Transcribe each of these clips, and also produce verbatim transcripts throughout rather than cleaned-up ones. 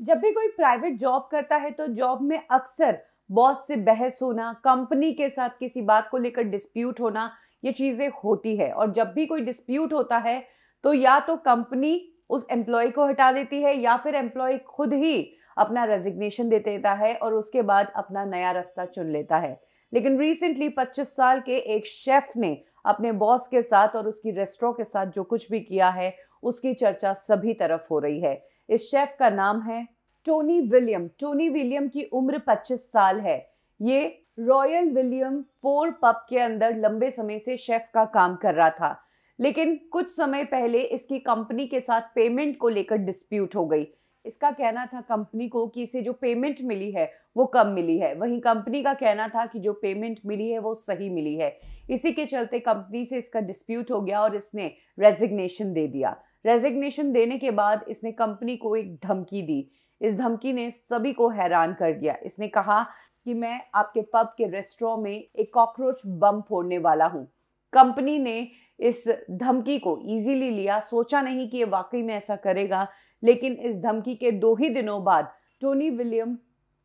जब भी कोई प्राइवेट जॉब करता है तो जॉब में अक्सर बॉस से बहस होना, कंपनी के साथ किसी बात को लेकर डिस्प्यूट होना, ये चीज़ें होती है। और जब भी कोई डिस्प्यूट होता है तो या तो कंपनी उस एम्प्लॉय को हटा देती है या फिर एम्प्लॉय खुद ही अपना रेजिग्नेशन दे देता है और उसके बाद अपना नया रास्ता चुन लेता है। लेकिन रिसेंटली पच्चीस साल के एक शेफ ने अपने बॉस के साथ और उसकी रेस्टोरेंट के साथ जो कुछ भी किया है उसकी चर्चा सभी तरफ हो रही है। इस शेफ का नाम है टोनी विलियम। टोनी विलियम की उम्र पच्चीस साल है। ये रॉयल विलियम फोर पब के अंदर लंबे समय से शेफ का काम कर रहा था, लेकिन कुछ समय पहले इसकी कंपनी के साथ पेमेंट को लेकर डिस्प्यूट हो गई। इसका कहना था कंपनी को कि इसे जो पेमेंट मिली है वो कम मिली है, वहीं कंपनी का कहना था कि जो पेमेंट मिली है वो सही मिली है। इसी के चलते कंपनी से इसका डिस्प्यूट हो गया और इसने रेजिग्नेशन दे दिया। रेजिग्नेशन देने के बाद इसने कंपनी को एक धमकी दी। इस धमकी ने सभी को हैरान कर दिया। इसने कहा कि मैं आपके पब के रेस्टोरेंट में एक कॉकरोच बम फोड़ने वाला हूँ। कंपनी ने इस धमकी को इजीली लिया, सोचा नहीं कि ये वाकई में ऐसा करेगा। लेकिन इस धमकी के दो ही दिनों बाद टोनी विलियम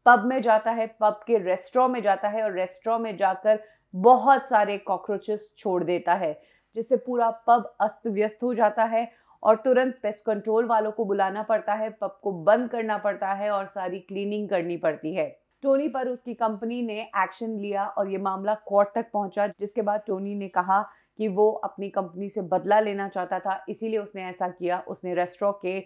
पब में जाता है, पब के रेस्टोरेंट में जाता है और रेस्टोरेंट में जाकर बहुत सारे कॉकरोचेस छोड़ देता है, जिससे पूरा पब अस्त व्यस्त हो जाता है और तुरंत पेस्ट कंट्रोल वालों को बुलाना पड़ता है, पब को बंद करना पड़ता है और सारी क्लीनिंग करनी पड़ती है। टोनी पर उसकी कंपनी ने एक्शन लिया और ये मामला कोर्ट तक पहुंचा, जिसके बाद टोनी ने कहा कि वो अपनी कंपनी से बदला लेना चाहता था, इसीलिए उसने ऐसा किया। उसने रेस्टोरेंट के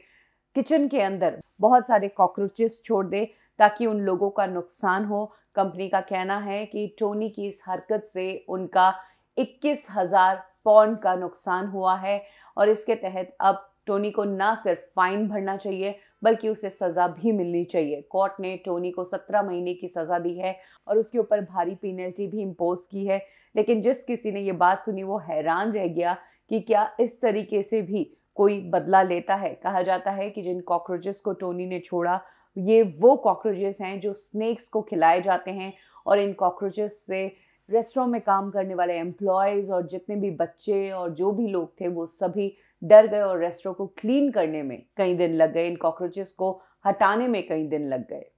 किचन के अंदर बहुत सारे कॉकरोचेस छोड़ दे ताकि उन लोगों का नुकसान हो। कंपनी का कहना है कि टोनी की इस हरकत से उनका इक्कीस हजार पौंड का नुकसान हुआ है और इसके तहत अब टोनी को ना सिर्फ फाइन भरना चाहिए बल्कि उसे सज़ा भी मिलनी चाहिए। कोर्ट ने टोनी को सत्रह महीने की सज़ा दी है और उसके ऊपर भारी पेनल्टी भी इम्पोज की है। लेकिन जिस किसी ने ये बात सुनी वो हैरान रह गया कि क्या इस तरीके से भी कोई बदला लेता है। कहा जाता है कि जिन कॉकरोचेस को टोनी ने छोड़ा ये वो कॉकरोचेस हैं जो स्नैक्स को खिलाए जाते हैं और इन कॉकरोचेस से रेस्टोरेंट में काम करने वाले एम्प्लॉयज़ और जितने भी बच्चे और जो भी लोग थे वो सभी डर गए और रेस्टोरेंट को क्लीन करने में कई दिन लग गए, इन कॉकरोचेस को हटाने में कई दिन लग गए।